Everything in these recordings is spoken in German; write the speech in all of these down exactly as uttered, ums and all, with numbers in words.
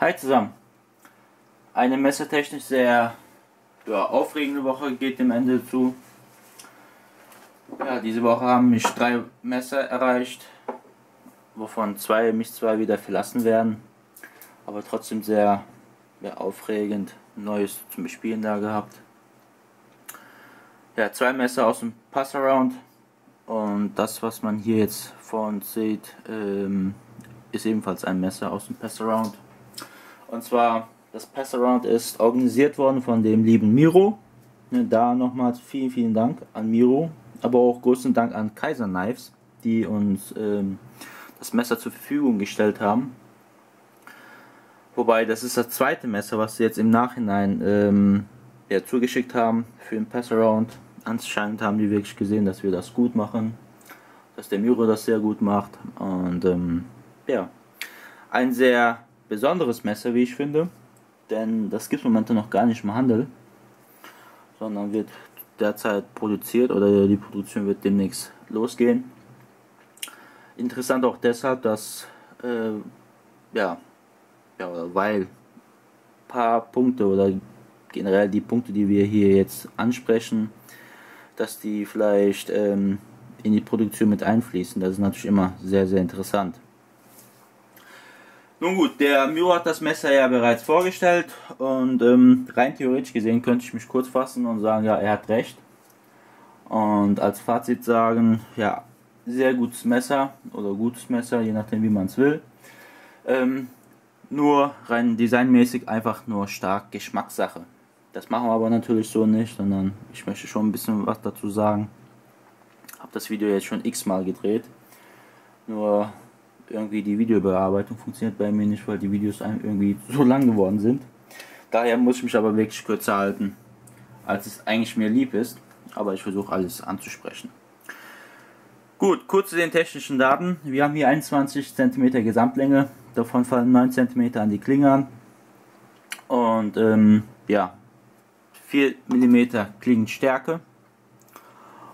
Hi zusammen! Eine messertechnisch sehr ja, aufregende Woche geht dem Ende zu. Ja, diese Woche haben mich drei Messer erreicht, wovon zwei mich zwar wieder verlassen werden, aber trotzdem sehr, sehr aufregend Neues zum Bespielen da gehabt. Ja, zwei Messer aus dem Passaround und das, was man hier jetzt vor uns sieht, ähm, ist ebenfalls ein Messer aus dem Passaround. Und zwar, das Passaround ist organisiert worden von dem lieben Miro. Da nochmals vielen, vielen Dank an Miro, aber auch großen Dank an Kaiser Knives, die uns ähm, das Messer zur Verfügung gestellt haben. Wobei, das ist das zweite Messer, was sie jetzt im Nachhinein ähm, ja, zugeschickt haben für den Passaround. Anscheinend haben die wirklich gesehen, dass wir das gut machen, dass der Miro das sehr gut macht. Und ähm, ja, ein sehr besonderes Messer, wie ich finde, denn das gibt es momentan noch gar nicht im Handel, sondern wird derzeit produziert oder die Produktion wird demnächst losgehen. Interessant auch deshalb, dass äh, ja, ja, oder weil ein paar Punkte oder generell die Punkte, die wir hier jetzt ansprechen, dass die vielleicht ähm, in die Produktion mit einfließen. Das ist natürlich immer sehr, sehr interessant. Nun gut, der Miro hat das Messer ja bereits vorgestellt und ähm, rein theoretisch gesehen könnte ich mich kurz fassen und sagen, ja, er hat recht. Und als Fazit sagen, ja, sehr gutes Messer oder gutes Messer, je nachdem wie man es will. Ähm, nur rein designmäßig einfach nur stark Geschmackssache. Das machen wir aber natürlich so nicht, sondern ich möchte schon ein bisschen was dazu sagen. Ich habe das Video jetzt schon x-mal gedreht. Nur irgendwie die Videobearbeitung funktioniert bei mir nicht, weil die Videos irgendwie so lang geworden sind. Daher muss ich mich aber wirklich kürzer halten, als es eigentlich mir lieb ist, aber ich versuche alles anzusprechen. Gut, kurz zu den technischen Daten. Wir haben hier einundzwanzig Zentimeter Gesamtlänge, davon fallen neun Zentimeter an die Klinge an und ähm, ja, vier Millimeter Klingenstärke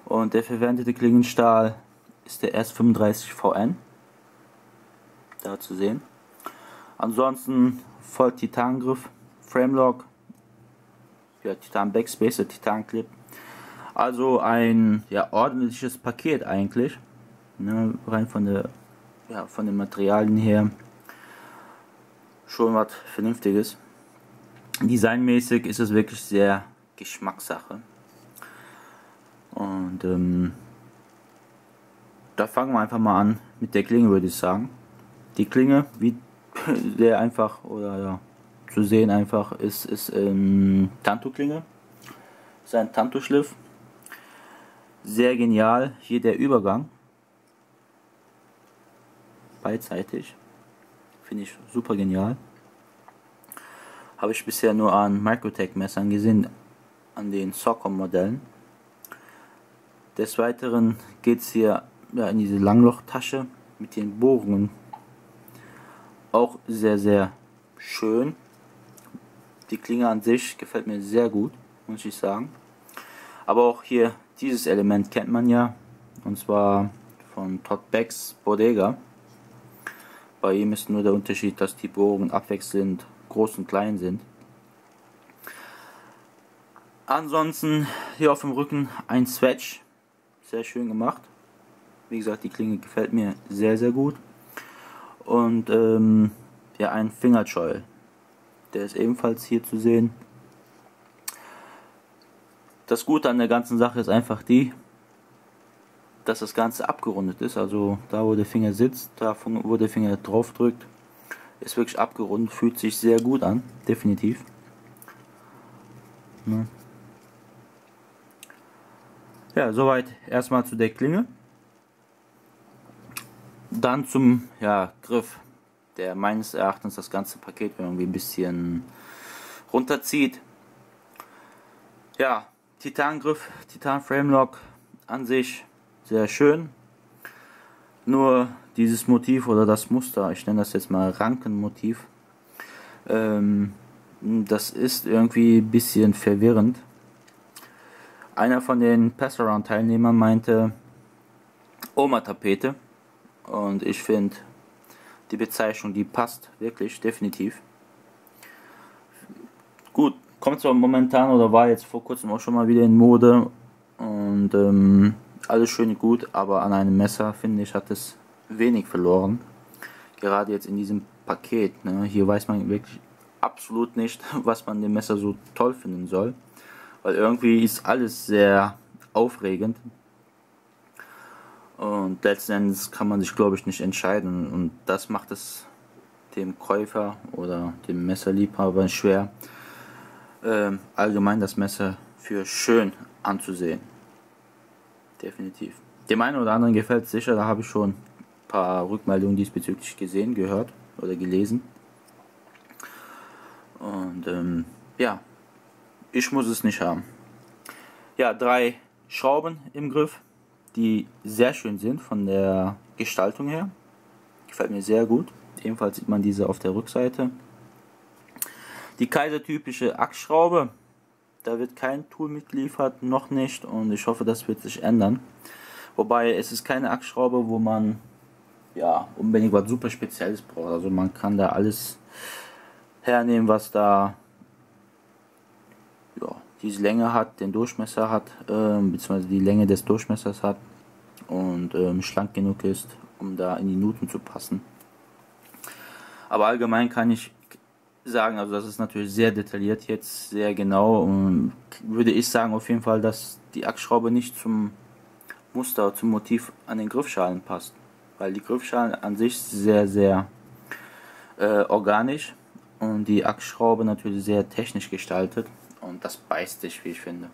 und der verwendete Klingenstahl ist der S fünfunddreißig V N. Da zu sehen. Ansonsten voll Titangriff, Frame-Lock, ja, Titan Backspace, Titan Clip. Also ein ja, ordentliches Paket eigentlich, ne, rein von der ja, von den Materialien her schon was Vernünftiges. Designmäßig ist es wirklich sehr Geschmackssache. Und ähm, da fangen wir einfach mal an mit der Klinge, würde ich sagen. Die Klinge, wie sehr einfach oder ja, zu sehen einfach, ist, ist ähm, Tanto Klinge, ist ein Tanto Schliff, sehr genial, hier der Übergang, beidseitig, finde ich super genial, habe ich bisher nur an Microtech Messern gesehen, an den Socom Modellen. Des Weiteren geht es hier ja, in diese Langlochtasche mit den Bohrungen. Auch sehr, sehr schön. Die Klinge an sich gefällt mir sehr gut, muss ich sagen. Aber auch hier dieses Element kennt man ja, und zwar von Todd Backs Bodega. Bei ihm ist nur der Unterschied, dass die Bohrungen abwechselnd groß und klein sind. Ansonsten hier auf dem Rücken ein Swatch, sehr schön gemacht. Wie gesagt, die Klinge gefällt mir sehr, sehr gut. Und ähm, ja, ein Fingerscheuel, der ist ebenfalls hier zu sehen. Das Gute an der ganzen Sache ist einfach die, dass das Ganze abgerundet ist, also da wo der Finger sitzt, da wo der Finger drauf drückt, ist wirklich abgerundet, fühlt sich sehr gut an, definitiv. Ja, soweit erstmal zu der Klinge. Dann zum ja, Griff, der meines Erachtens das ganze Paket irgendwie ein bisschen runterzieht. Ja, Titangriff, Titan Framelock an sich sehr schön. Nur dieses Motiv oder das Muster, ich nenne das jetzt mal Rankenmotiv, ähm, das ist irgendwie ein bisschen verwirrend. Einer von den Passaround-Teilnehmern meinte Oma-Tapete. Und ich finde die Bezeichnung, die passt wirklich definitiv. Gut, kommt zwar momentan oder war jetzt vor kurzem auch schon mal wieder in Mode und ähm, alles schön und gut, aber an einem Messer, finde ich, hat es wenig verloren. Gerade jetzt in diesem Paket, ne? Hier weiß man wirklich absolut nicht, was man dem Messer so toll finden soll, weil irgendwie ist alles sehr aufregend und letzten Endes kann man sich, glaube ich, nicht entscheiden, und das macht es dem Käufer oder dem Messerliebhaber schwer, äh, allgemein das Messer für schön anzusehen. Definitiv. Dem einen oder anderen gefällt es sicher, da habe ich schon ein paar Rückmeldungen diesbezüglich gesehen, gehört oder gelesen. Und ähm, ja, ich muss es nicht haben. Ja, drei Schrauben im Griff, die sehr schön sind von der Gestaltung her. Gefällt mir sehr gut. Ebenfalls sieht man diese auf der Rückseite. Die Kaiser typische Achsschraube, da wird kein Tool mitgeliefert, noch nicht, und ich hoffe, das wird sich ändern. Wobei, es ist keine Achsschraube, wo man ja unbedingt was super Spezielles braucht. Also man kann da alles hernehmen, was da ja, diese Länge hat, den Durchmesser hat, äh, beziehungsweise die Länge des Durchmessers hat und ähm, schlank genug ist, um da in die Nuten zu passen. Aber allgemein kann ich sagen, also das ist natürlich sehr detailliert jetzt, sehr genau, und würde ich sagen auf jeden Fall, dass die Achsschraube nicht zum Muster, zum Motiv an den Griffschalen passt, weil die Griffschalen an sich sehr, sehr äh, organisch und die Achsschraube natürlich sehr technisch gestaltet, und das beißt sich, wie ich finde.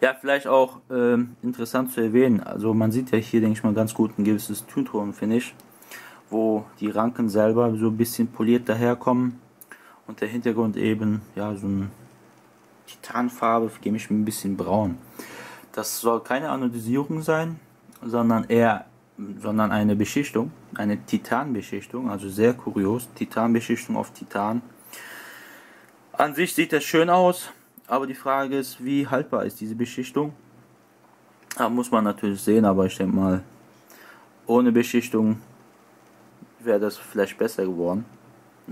Ja, vielleicht auch äh, interessant zu erwähnen, also man sieht ja hier, denke ich mal, ganz gut ein gewisses Tünton, finde ich, wo die Ranken selber so ein bisschen poliert daherkommen und der Hintergrund eben, ja, so eine Titanfarbe, gebe ich mir ein bisschen braun. Das soll keine Anodisierung sein, sondern eher, sondern eine Beschichtung, eine Titanbeschichtung, also sehr kurios, Titanbeschichtung auf Titan. An sich sieht das schön aus, aber die Frage ist, wie haltbar ist diese Beschichtung? Da muss man natürlich sehen, aber ich denke mal, ohne Beschichtung wäre das vielleicht besser geworden.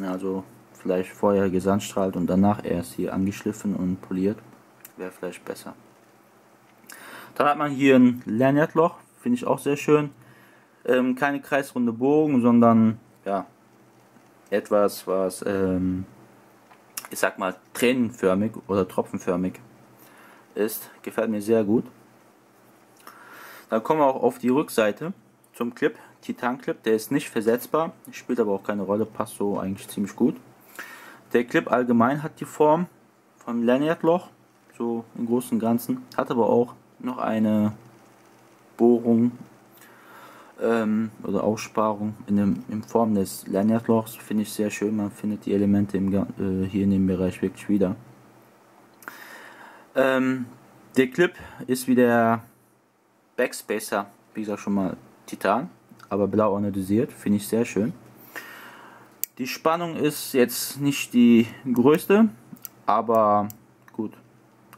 Also vielleicht vorher gesandstrahlt und danach erst hier angeschliffen und poliert, wäre vielleicht besser. Dann hat man hier ein Lanyardloch, finde ich auch sehr schön. Ähm, keine kreisrunde Bogen, sondern ja etwas, was ähm, ich sag mal tränenförmig oder tropfenförmig ist. Gefällt mir sehr gut. Dann kommen wir auch auf die Rückseite zum Clip. Titan-Clip, der ist nicht versetzbar, spielt aber auch keine Rolle, passt so eigentlich ziemlich gut. Der Clip allgemein hat die Form vom Lanyardloch, so im Großen und Ganzen, hat aber auch noch eine Bohrung ähm, oder Aussparung in, dem, in Form des Lanyardlochs, finde ich sehr schön, man findet die Elemente im, äh, hier in dem Bereich wirklich wieder. Ähm, der Clip ist wie der Backspacer, wie gesagt schon mal Titan, aber blau anodisiert, finde ich sehr schön. Die Spannung ist jetzt nicht die größte, aber gut,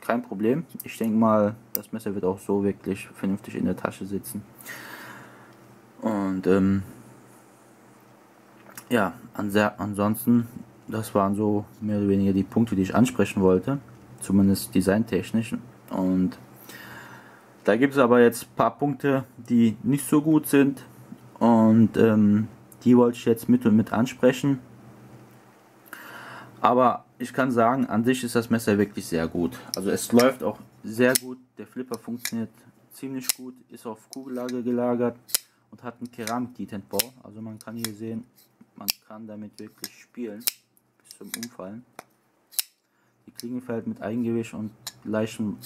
kein Problem. Ich denke mal, das Messer wird auch so wirklich vernünftig in der Tasche sitzen. Und ähm, ja, ansonsten, das waren so mehr oder weniger die Punkte, die ich ansprechen wollte, zumindest designtechnisch. Und da gibt es aber jetzt ein paar Punkte, die nicht so gut sind. Und ähm, die wollte ich jetzt mit und mit ansprechen. Aber ich kann sagen, an sich ist das Messer wirklich sehr gut. Also es läuft auch sehr gut. Der Flipper funktioniert ziemlich gut. Ist auf Kugellage gelagert und hat einen Keramik-Detentbau. Also man kann hier sehen, man kann damit wirklich spielen. Bis zum Umfallen. Die Klinge fällt mit Eigengewicht und leichtem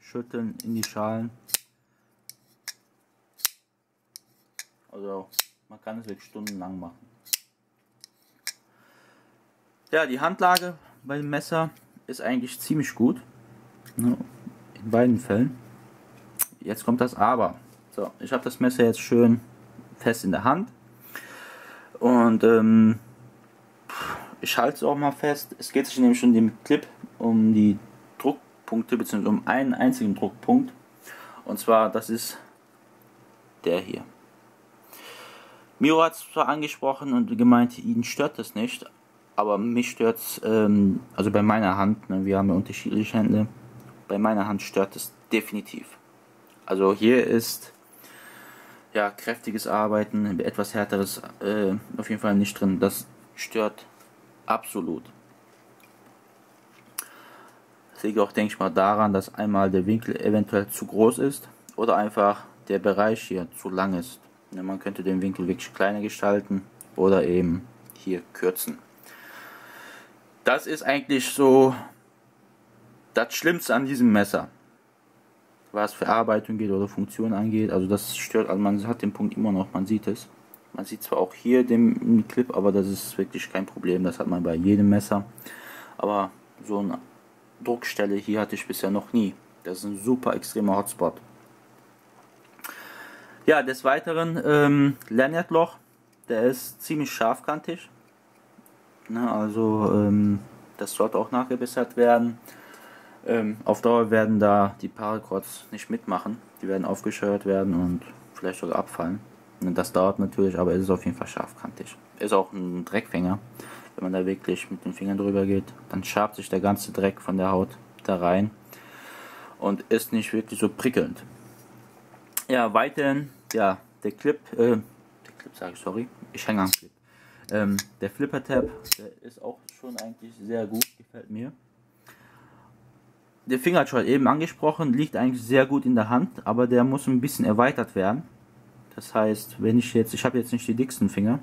Schütteln in die Schalen. Also man kann es wirklich stundenlang machen. Ja, die Handlage beim Messer ist eigentlich ziemlich gut. In beiden Fällen. Jetzt kommt das Aber. So, ich habe das Messer jetzt schön fest in der Hand. Und ähm, ich halte es auch mal fest. Es geht sich nämlich schon dem Clip um die Druckpunkte, beziehungsweise um einen einzigen Druckpunkt. Und zwar, das ist der hier. Miro hat es zwar angesprochen und gemeint, ihn stört das nicht, Aber mich stört es, ähm, also bei meiner Hand, ne, wir haben ja unterschiedliche Hände, bei meiner Hand stört es definitiv. Also hier ist ja kräftiges Arbeiten, etwas härteres äh, auf jeden Fall nicht drin. Das stört absolut. Das liegt auch, denke ich mal, daran, dass einmal der Winkel eventuell zu groß ist oder einfach der Bereich hier zu lang ist. Ne, man könnte den Winkel wirklich kleiner gestalten oder eben hier kürzen. Das ist eigentlich so das Schlimmste an diesem Messer, was Verarbeitung geht oder Funktion angeht. Also das stört, also man hat den Punkt immer noch, man sieht es. Man sieht zwar auch hier den Clip, aber das ist wirklich kein Problem, das hat man bei jedem Messer. Aber so eine Druckstelle hier hatte ich bisher noch nie. Das ist ein super extremer Hotspot. Ja, des Weiteren, ähm, Lanyardloch, der ist ziemlich scharfkantig. Na, also ähm, das sollte auch nachgebessert werden. Ähm, auf Dauer werden da die Paracords nicht mitmachen. Die werden aufgescheuert werden und vielleicht sogar abfallen. Und das dauert natürlich, aber es ist auf jeden Fall scharfkantig. Ist auch ein Dreckfänger. Wenn man da wirklich mit den Fingern drüber geht, dann schabt sich der ganze Dreck von der Haut da rein. Und ist nicht wirklich so prickelnd. Ja, weiterhin, ja, der Clip, äh, der Clip sage ich, sorry, ich hänge am Clip. Ähm, der Flipper-Tab, der ist auch schon eigentlich sehr gut, gefällt mir. Der Finger hat schon eben angesprochen, liegt eigentlich sehr gut in der Hand, aber der muss ein bisschen erweitert werden. Das heißt, wenn ich jetzt, ich habe jetzt nicht die dicksten Finger,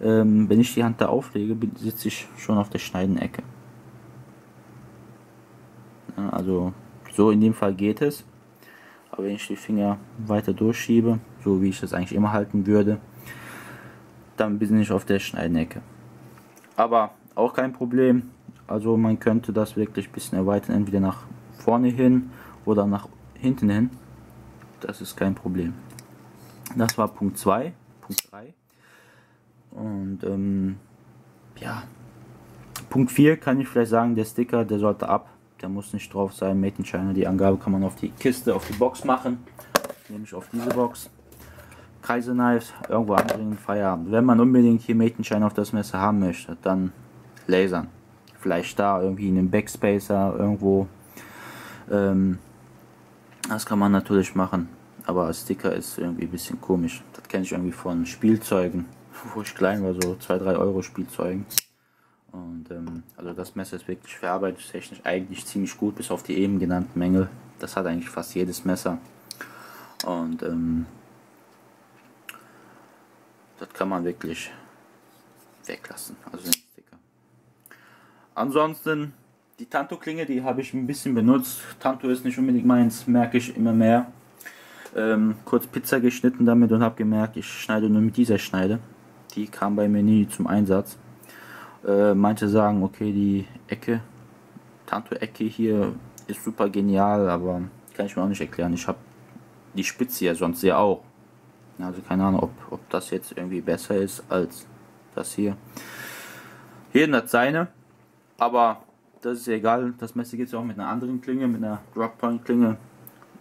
ähm, wenn ich die Hand da auflege, sitze ich schon auf der Schneidenecke. Ja, also so in dem Fall geht es, aber wenn ich die Finger weiter durchschiebe, so wie ich das eigentlich immer halten würde, dann bin ich auf der Schneidenecke. Aber auch kein Problem. Also man könnte das wirklich ein bisschen erweitern, entweder nach vorne hin oder nach hinten hin. Das ist kein Problem. Das war Punkt zwei, Punkt drei. Und ähm, ja, Punkt vier kann ich vielleicht sagen, der Sticker, der sollte ab. Der muss nicht drauf sein, Made in China. Die Angabe kann man auf die Kiste, auf die Box machen. Nämlich auf diese Box. Kaiser Knives, irgendwo anbringen, Feierabend. Wenn man unbedingt hier Made in China auf das Messer haben möchte, dann lasern. Vielleicht da irgendwie in einem Backspacer irgendwo. Ähm, das kann man natürlich machen. Aber Sticker ist irgendwie ein bisschen komisch. Das kenne ich irgendwie von Spielzeugen, wo ich klein war, so zwei bis drei Euro Spielzeugen. Und ähm, also das Messer ist wirklich verarbeitungstechnisch eigentlich ziemlich gut, bis auf die eben genannten Mängel. Das hat eigentlich fast jedes Messer. Und ähm, das kann man wirklich weglassen. Also den Sticker. Ansonsten die Tanto-Klinge, die habe ich ein bisschen benutzt. Tanto ist nicht unbedingt meins, merke ich immer mehr. Ähm, kurz Pizza geschnitten damit und habe gemerkt, ich schneide nur mit dieser Schneide. Die kam bei mir nie zum Einsatz. Äh, manche sagen, okay, die Ecke, Tanto-Ecke hier ist super genial, aber kann ich mir auch nicht erklären. Ich habe die Spitze ja sonst ja auch. Also keine Ahnung, ob, ob das jetzt irgendwie besser ist als das hier. Jeden hat seine, aber das ist egal. Das Messer geht ja auch mit einer anderen Klinge, mit einer Drop-Point-Klinge,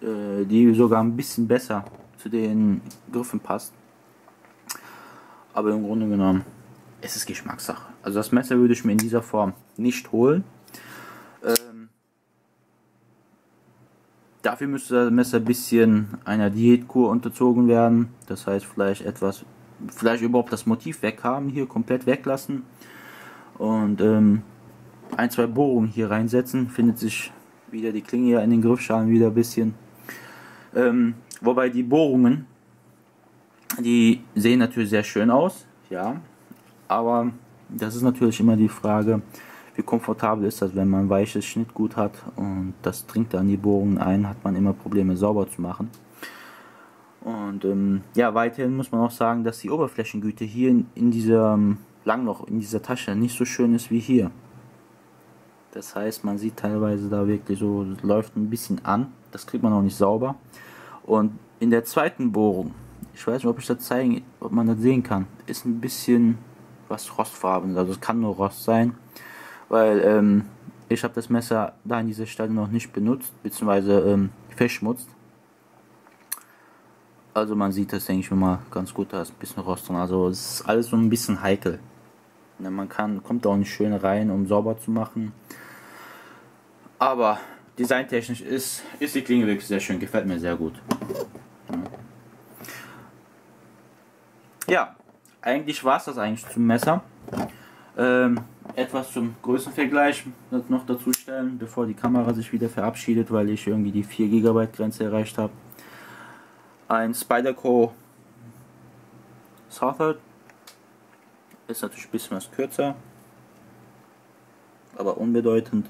äh, die sogar ein bisschen besser zu den Griffen passt. Aber im Grunde genommen, es ist Geschmackssache. Also das Messer würde ich mir in dieser Form nicht holen. Ähm, dafür müsste das Messer ein bisschen einer Diätkur unterzogen werden. Das heißt, vielleicht etwas, vielleicht überhaupt das Motiv weg haben, hier komplett weglassen. Und ähm, ein, zwei Bohrungen hier reinsetzen. Findet sich wieder die Klinge hier in den Griffschalen wieder ein bisschen. Ähm, wobei die Bohrungen, die sehen natürlich sehr schön aus. Ja, aber das ist natürlich immer die Frage, wie komfortabel ist das, wenn man weiches Schnittgut hat und das dringt dann die Bohrungen ein, hat man immer Probleme sauber zu machen. Und ähm, ja, weiterhin muss man auch sagen, dass die Oberflächengüte hier in, in dieser Langloch, in dieser Tasche nicht so schön ist wie hier. Das heißt, man sieht teilweise da wirklich so, das läuft ein bisschen an, das kriegt man auch nicht sauber. Und in der zweiten Bohrung, ich weiß nicht, ob ich das zeigen, ob man das sehen kann, ist ein bisschen was Rostfarben, also es kann nur Rost sein, weil ähm, ich habe das Messer da in dieser Stelle noch nicht benutzt, beziehungsweise ähm, verschmutzt. Also man sieht das, denke ich mal, ganz gut, da ist ein bisschen Rost drin, also es ist alles so ein bisschen heikel. Man kann, kommt da auch nicht schön rein, um sauber zu machen. Aber designtechnisch ist, ist die Klinge wirklich sehr schön, gefällt mir sehr gut. Ja, eigentlich war es das eigentlich zum Messer. Ähm, etwas zum Größenvergleich noch dazu stellen, bevor die Kamera sich wieder verabschiedet, weil ich irgendwie die vier Gigabyte Grenze erreicht habe. Ein Spyderco Southard ist natürlich ein bisschen was kürzer, aber unbedeutend.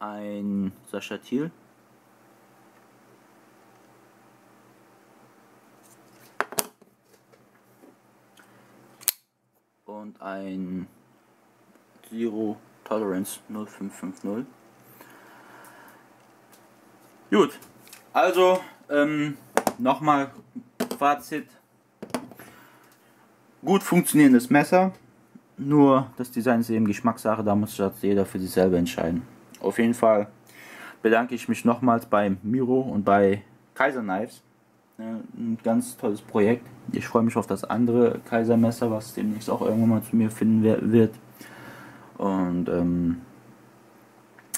Ein Sascha Thiel. Und ein Zero Tolerance null fünf fünf null. Gut, also ähm, nochmal Fazit. Gut funktionierendes Messer, nur das Design ist eben Geschmackssache, da muss jeder für sich selber entscheiden. Auf jeden Fall bedanke ich mich nochmals bei Miro und bei Kaiser Knives. Ein ganz tolles Projekt. Ich freue mich auf das andere Kaiser Messer, was demnächst auch irgendwann mal zu mir finden wird. Und ähm,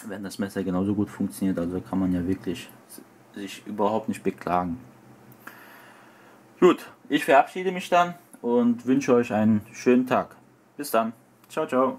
wenn das Messer genauso gut funktioniert, also kann man ja wirklich sich überhaupt nicht beklagen. Gut, ich verabschiede mich dann und wünsche euch einen schönen Tag. Bis dann. Ciao, ciao.